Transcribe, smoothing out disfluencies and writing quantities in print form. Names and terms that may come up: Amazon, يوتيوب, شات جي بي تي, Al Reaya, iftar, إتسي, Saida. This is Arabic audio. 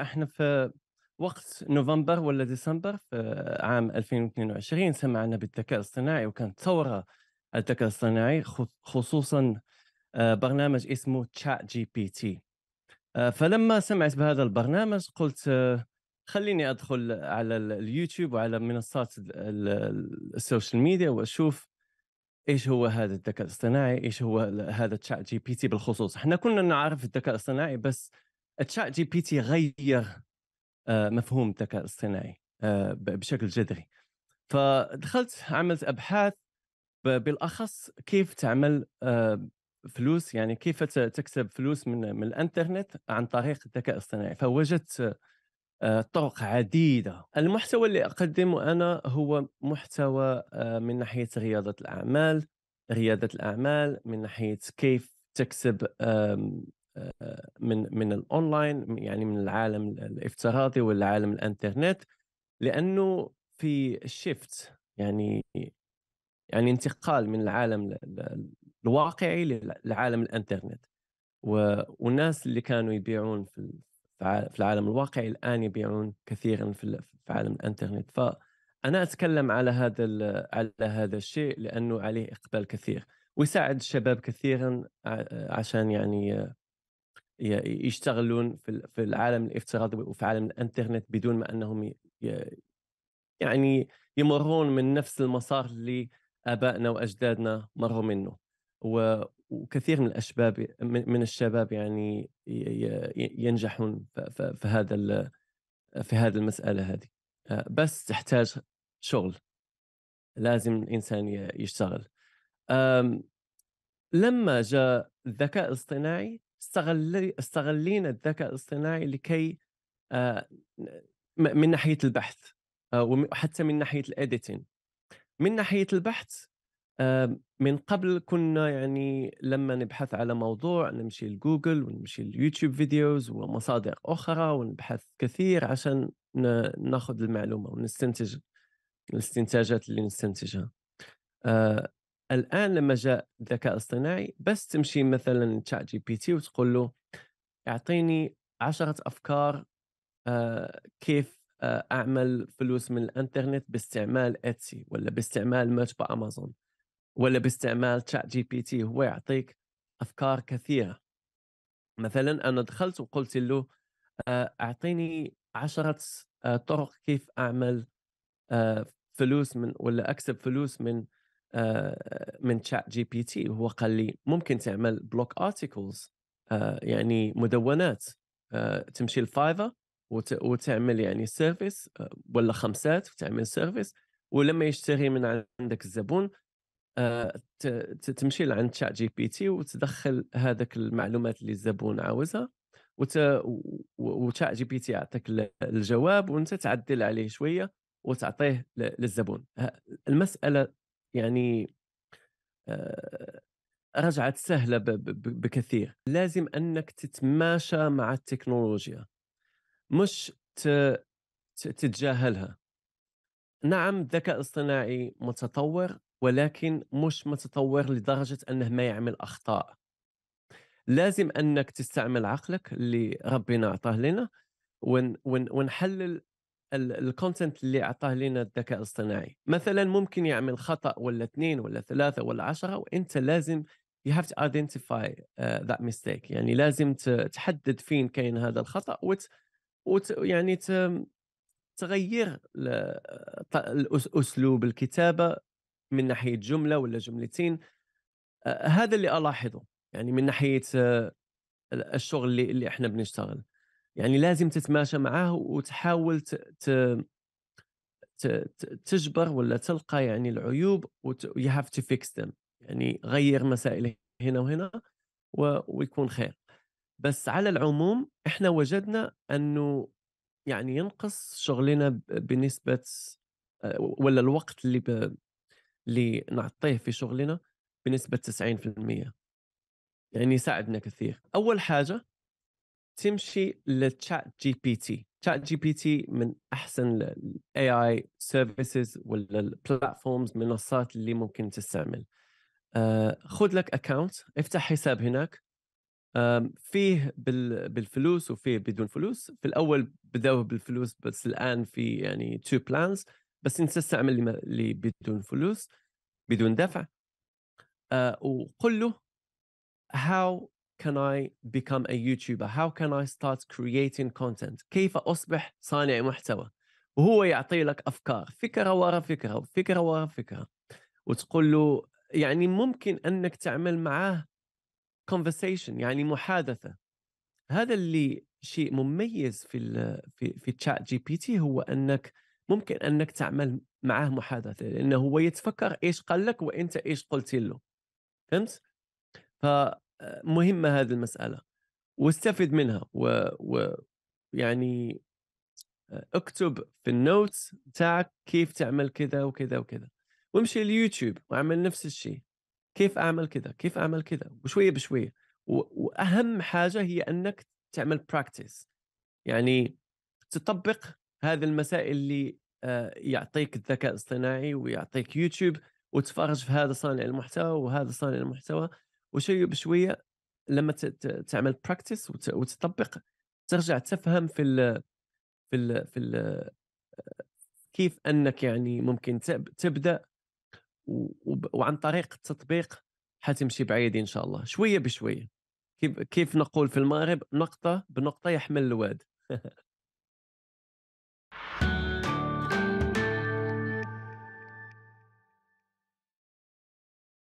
احنا في وقت نوفمبر ولا ديسمبر في عام 2022 سمعنا بالذكاء الاصطناعي، وكانت ثورة الذكاء الاصطناعي، خصوصا برنامج اسمه تشات جي بي تي. فلما سمعت بهذا البرنامج قلت خليني أدخل على اليوتيوب وعلى منصات السوشيال ميديا وأشوف إيش هو هذا الذكاء الاصطناعي، إيش هو هذا تشات جي بي تي بالخصوص. احنا كنا نعرف الذكاء الاصطناعي، بس تشات جي بي تي غير مفهوم الذكاء الاصطناعي بشكل جذري. فدخلت عملت أبحاث بالأخص كيف تعمل فلوس، يعني كيف تكسب فلوس من الانترنت عن طريق الذكاء الاصطناعي. فوجدت طرق عديدة. المحتوى اللي أقدمه أنا هو محتوى من ناحية ريادة الأعمال، من ناحية كيف تكسب من الأونلاين، يعني من العالم الافتراضي والعالم الانترنت، لأنه في شيفت، يعني انتقال من العالم الواقعي للعالم الانترنت. والناس اللي كانوا يبيعون في العالم الواقعي الآن يبيعون كثيرا في عالم الانترنت. فأنا أتكلم على هذا الشيء لأنه عليه إقبال كثير، ويساعد الشباب كثيرا عشان يعني يشتغلون في العالم الافتراضي وفي عالم الانترنت بدون ما أنهم يعني يمرون من نفس المسار اللي آبائنا وأجدادنا مروا منه. وكثير من الشباب يعني ينجحون في هذا المسألة هذه، بس تحتاج شغل، لازم الإنسان يشتغل. لما جاء الذكاء الاصطناعي استغلينا الذكاء الاصطناعي لكي من ناحية البحث وحتى من ناحية الإديتين. من ناحية البحث، من قبل كنا يعني لما نبحث على موضوع نمشي لجوجل ونمشي ليوتيوب فيديوز ومصادر أخرى ونبحث كثير عشان ناخذ المعلومة ونستنتج الاستنتاجات اللي نستنتجها. الآن لما جاء الذكاء الاصطناعي، بس تمشي مثلا تشات جي بي تي وتقول له أعطيني 10 أفكار كيف أعمل فلوس من الانترنت باستعمال إتسي، ولا باستعمال متجر أمازون، ولا باستعمال تشات جي بي تي. هو يعطيك أفكار كثيرة. مثلا أنا دخلت وقلت له أعطيني 10 طرق كيف أعمل فلوس ولا أكسب فلوس من تشات جي بي تي. هو قال لي ممكن تعمل بلوك ارتكلز، يعني مدونات، تمشي لفايفر وتعمل يعني سيرفيس، ولا 5 وتعمل سيرفيس، ولما يشتري من عندك الزبون تمشي لعند تشات جي بي تي وتدخل هذاك المعلومات اللي الزبون عاوزها، وتشات جي بي تي يعطيك الجواب وانت تعدل عليه شويه وتعطيه للزبون. المساله يعني رجعت سهله بكثير. لازم انك تتماشى مع التكنولوجيا، مش تتجاهلها. نعم الذكاء الاصطناعي متطور، ولكن مش متطور لدرجة أنه ما يعمل أخطاء. لازم أنك تستعمل عقلك اللي ربنا أعطاه لنا، ونحلل الكونتنت اللي أعطاه لنا الذكاء الاصطناعي. مثلا ممكن يعمل خطأ ولا 2 ولا 3 ولا 10، وأنت لازم you have to identify that mistake، يعني لازم تحدد فين كاين هذا الخطأ، يعني تغير أسلوب الكتابة من ناحية جملة ولا جملتين. هذا اللي ألاحظه يعني من ناحية الشغل اللي احنا بنشتغل، يعني لازم تتماشى معاه وتحاول تجبر ولا تلقى يعني العيوب you have to fix them، يعني غير مسائل هنا وهنا ويكون خير. بس على العموم احنا وجدنا أنه يعني ينقص شغلنا بنسبة، ولا الوقت اللي نعطيه في شغلنا بنسبة 90%، يعني ساعدنا كثير. أول حاجة تمشي للتشات جي بي تي. تشات جي بي تي من أحسن ال AI services ولا ال platforms، منصات اللي ممكن تستعمل. خذ لك account، افتح حساب هناك، فيه بالفلوس وفيه بدون فلوس. في الأول بدأوا بالفلوس، بس الآن في يعني two plans، بس نستعمل اللي بدون فلوس بدون دفع. وقل له how can I become a YouTuber, how can I start creating content، كيف أصبح صانع محتوى، وهو يعطي لك أفكار، فكرة وراء فكرة وفكرة وراء فكرة. وتقول له يعني ممكن أنك تعمل معاه conversation، يعني محادثة. هذا اللي شيء مميز في تشات جي بي تي، هو أنك ممكن أنك تعمل معاه محادثة، لأنه هو يتفكر إيش قال لك وإنت إيش قلت له. فهمت؟ فمهمة هذه المسألة، واستفد منها. ويعني اكتب في النوتس تاعك كيف تعمل كذا وكذا وكذا، وامشي اليوتيوب واعمل نفس الشيء، كيف أعمل كذا، كيف أعمل كذا، وشوية بشوية. وأهم حاجة هي أنك تعمل براكتس، يعني تطبق هذه المسائل اللي يعطيك الذكاء الاصطناعي ويعطيك يوتيوب، وتفرج في هذا صانع المحتوى وهذا صانع المحتوى، وشوية بشوية لما تعمل براكتس وتطبق ترجع تفهم في ال في ال في ال كيف أنك يعني ممكن تبدأ، وعن طريق التطبيق حتمشي بعيد إن شاء الله شوية بشوية. كيف نقول في المغرب، نقطة بنقطة يحمل الواد.